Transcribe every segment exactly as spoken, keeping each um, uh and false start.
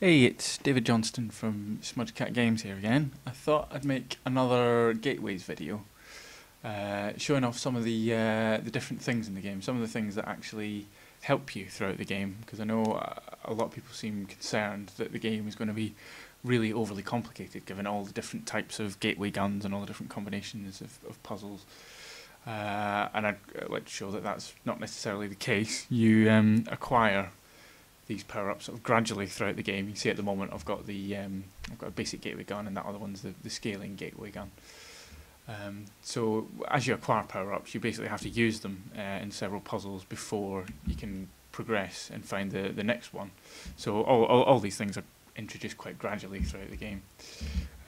Hey, it's David Johnston from SmudgeCat Games here again. I thought I'd make another Gateways video uh, showing off some of the uh, the different things in the game, some of the things that actually help you throughout the game, because I know a lot of people seem concerned that the game is going to be really overly complicated given all the different types of gateway guns and all the different combinations of, of puzzles. Uh, and I'd like to show that that's not necessarily the case. You um, acquire these power-ups sort of gradually throughout the game. You see at the moment I've got the um, I've got a basic gateway gun, and that other one's the, the scaling gateway gun. Um, so as you acquire power-ups, you basically have to use them uh, in several puzzles before you can progress and find the, the next one. So all, all, all these things are introduced quite gradually throughout the game.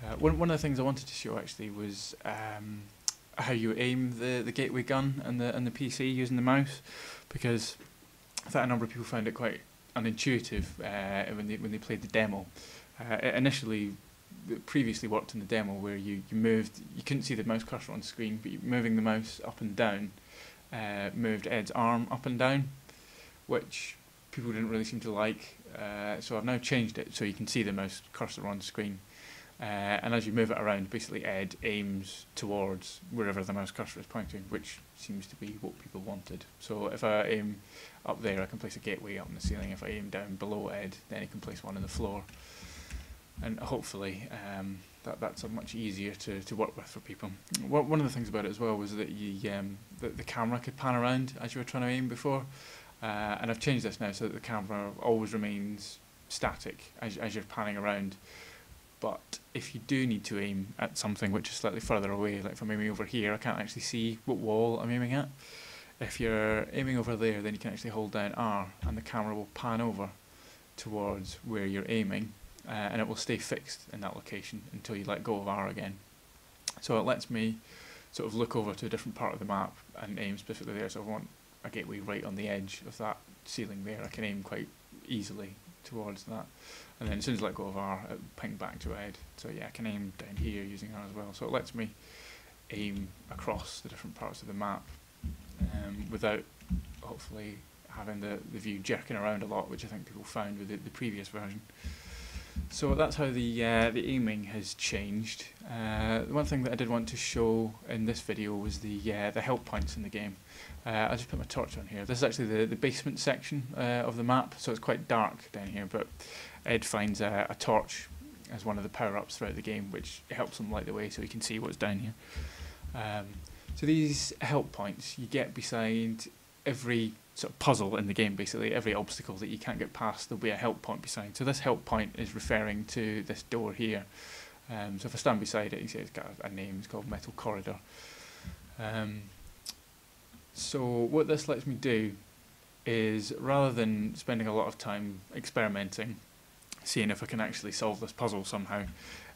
Uh, one, one of the things I wanted to show actually was um, how you aim the, the gateway gun and the, and the P C using the mouse, because I thought a number of people found it quite unintuitive uh, when they when they played the demo. Uh, it initially, it previously worked in the demo where you you moved. You couldn't see the mouse cursor on screen, but you, moving the mouse up and down uh, moved Ed's arm up and down, which people didn't really seem to like. Uh, so I've now changed it so you can see the mouse cursor on screen, uh, and as you move it around, basically Ed aims towards wherever the mouse cursor is pointing, which seems to be what people wanted. So if I aim up there, I can place a gateway up in the ceiling. If I aim down below Ed, then I can place one on the floor. And hopefully um, that, that's a much easier to, to work with for people. One of the things about it as well was that you, um, the, the camera could pan around as you were trying to aim before. Uh, and I've changed this now so that the camera always remains static as, as you're panning around. But if you do need to aim at something which is slightly further away, like if I'm aiming over here, I can't actually see what wall I'm aiming at. If you're aiming over there, then you can actually hold down R and the camera will pan over towards where you're aiming, uh, and it will stay fixed in that location until you let go of R again. So it lets me sort of look over to a different part of the map and aim specifically there. So if I want a gateway right on the edge of that ceiling there, I can aim quite easily towards that, and then as soon as I let go of R, it ping back to Ed. So yeah, I can aim down here using R as well, so it lets me aim across the different parts of the map um, without hopefully having the, the view jerking around a lot, which I think people found with the, the previous version. So that's how the uh, the aiming has changed. Uh, the one thing that I did want to show in this video was the uh, the help points in the game. Uh, I just put my torch on here. This is actually the, the basement section uh, of the map, so it's quite dark down here, but Ed finds a, a torch as one of the power-ups throughout the game, which helps him light the way so he can see what's down here. Um, so these help points you get beside every sort of puzzle in the game, basically every obstacle that you can't get past, there'll be a help point beside. So this help point is referring to this door here. Um, so if I stand beside it, you see it's got a name, it's called Metal Corridor. Um, so what this lets me do is, rather than spending a lot of time experimenting, seeing if I can actually solve this puzzle somehow,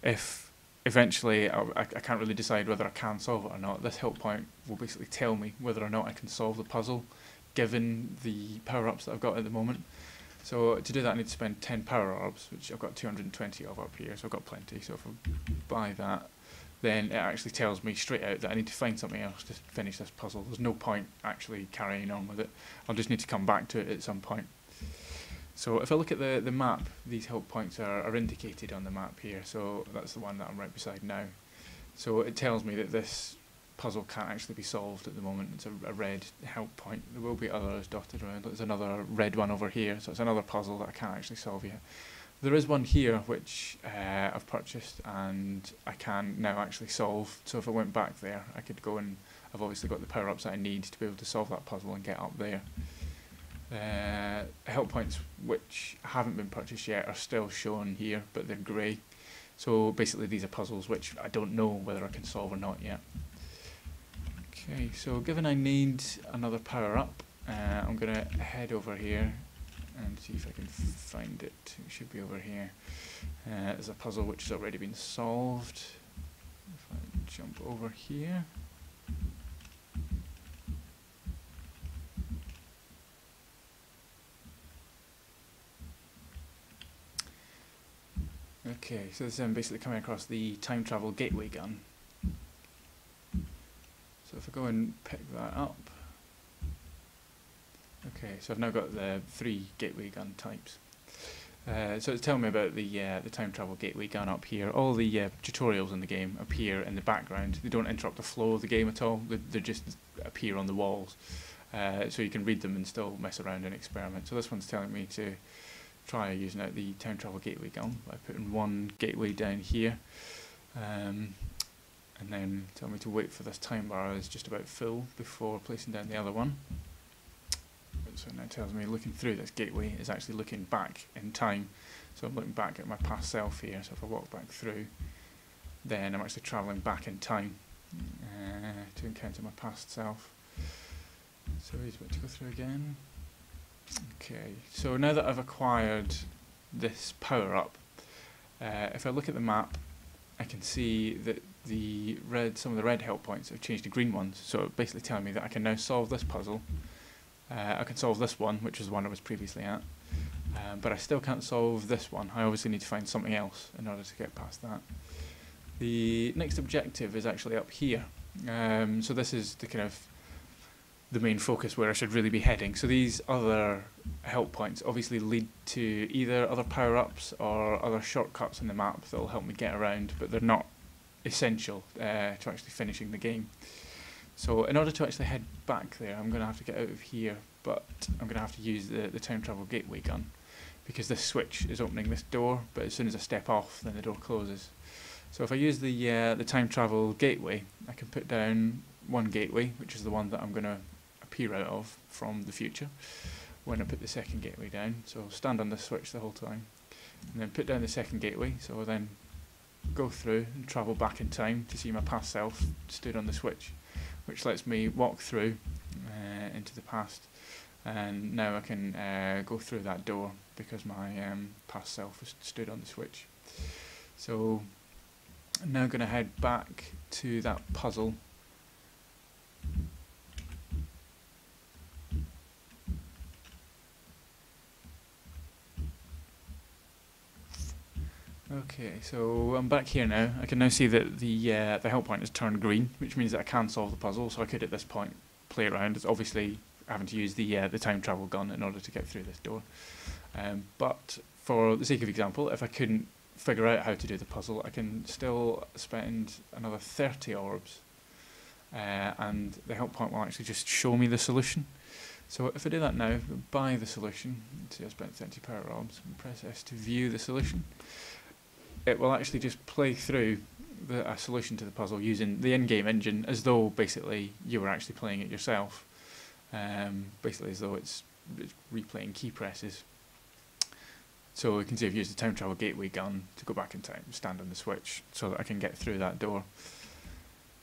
if eventually I, I can't really decide whether I can solve it or not, this help point will basically tell me whether or not I can solve the puzzle given the power-ups that I've got at the moment. So to do that I need to spend ten power-ups, which I've got two hundred twenty of up here, so I've got plenty. So if I buy that, then it actually tells me straight out that I need to find something else to finish this puzzle. There's no point actually carrying on with it. I'll just need to come back to it at some point. So if I look at the, the map, these help points are, are indicated on the map here, so that's the one that I'm right beside now. So it tells me that this puzzle can't actually be solved at the moment. It's a, a red help point. There will be others dotted around. There's another red one over here, so it's another puzzle that I can't actually solve yet. There is one here which uh, I've purchased and I can now actually solve. So if I went back there, I could go, and I've obviously got the power-ups that I need to be able to solve that puzzle and get up there. Uh, help points which haven't been purchased yet are still shown here, but they're grey. So basically these are puzzles which I don't know whether I can solve or not yet. Okay, so given I need another power-up, uh, I'm going to head over here and see if I can find it. It should be over here. Uh, there's a puzzle which has already been solved. If I jump over here. Okay, so this is um, basically coming across the time travel gateway gun. So if I go and pick that up, okay, so I've now got the three gateway gun types. Uh, so it's telling me about the uh, the time travel gateway gun up here. All the uh, tutorials in the game appear in the background. They don't interrupt the flow of the game at all. They, they just appear on the walls. Uh, so you can read them and still mess around and experiment. So this one's telling me to try using out the time travel gateway gun by putting one gateway down here. Um, and then tell me to wait for this time bar is just about full before placing down the other one. So now it tells me looking through this gateway is actually looking back in time. So I'm looking back at my past self here. So if I walk back through, then I'm actually travelling back in time uh, to encounter my past self. So he's about to go through again. Okay, so now that I've acquired this power-up, uh, if I look at the map, I can see that the red, some of the red help points have changed to green ones. So basically telling me that I can now solve this puzzle. Uh, I can solve this one, which was the one I was previously at, um, but I still can't solve this one. I obviously need to find something else in order to get past that. The next objective is actually up here, um, so this is the kind of the main focus where I should really be heading. So these other help points obviously lead to either other power-ups or other shortcuts in the map that will help me get around, but they're not essential uh, to actually finishing the game. So in order to actually head back there, I'm going to have to get out of here, but I'm going to have to use the, the time travel gateway gun, because this switch is opening this door, but as soon as I step off, then the door closes. So if I use the, uh, the time travel gateway, I can put down one gateway, which is the one that I'm going to appear out of from the future, when I put the second gateway down. So I'll stand on this switch the whole time, and then put down the second gateway, so I'll then go through and travel back in time to see my past self stood on the switch, which lets me walk through uh, into the past, and now I can uh, go through that door because my um, past self has stood on the switch. So I'm now going to head back to that puzzle. Okay, so I'm back here now. I can now see that the uh, the help point has turned green, which means that I can solve the puzzle. So I could at this point play around. It's obviously having to use the uh, the time travel gun in order to get through this door. Um, but for the sake of example, if I couldn't figure out how to do the puzzle, I can still spend another thirty orbs, uh, and the help point will actually just show me the solution. So if I do that now, buy the solution. See, I spent thirty power orbs. And press S to view the solution. It will actually just play through the, a solution to the puzzle using the in-game engine, as though basically you were actually playing it yourself, um, basically as though it's, it's replaying key presses. So you can see I've used the time travel gateway gun to go back in time, stand on the switch so that I can get through that door.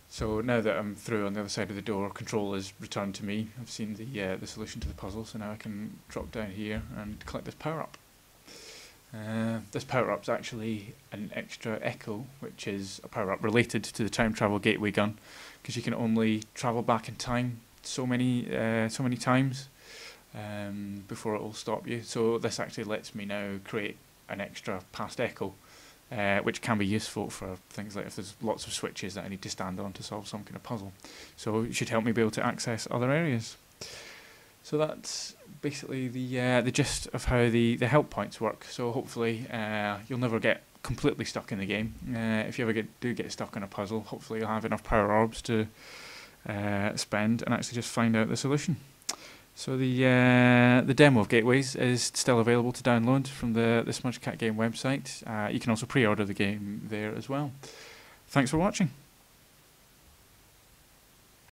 So now that I'm through on the other side of the door, control is returned to me. I've seen the, uh, the solution to the puzzle, so now I can drop down here and collect this power-up. Uh, this power-up is actually an extra echo, which is a power-up related to the time travel gateway gun, because you can only travel back in time so many uh, so many times um, before it will stop you. So this actually lets me now create an extra past echo, uh, which can be useful for things like if there's lots of switches that I need to stand on to solve some kind of puzzle. So it should help me be able to access other areas. So that's basically the uh, the gist of how the, the help points work. So hopefully uh, you'll never get completely stuck in the game. Uh, if you ever get, do get stuck in a puzzle, hopefully you'll have enough power orbs to uh, spend and actually just find out the solution. So the uh, the demo of Gateways is still available to download from the, the SmudgeCat Game website. Uh, you can also pre-order the game there as well. Thanks for watching.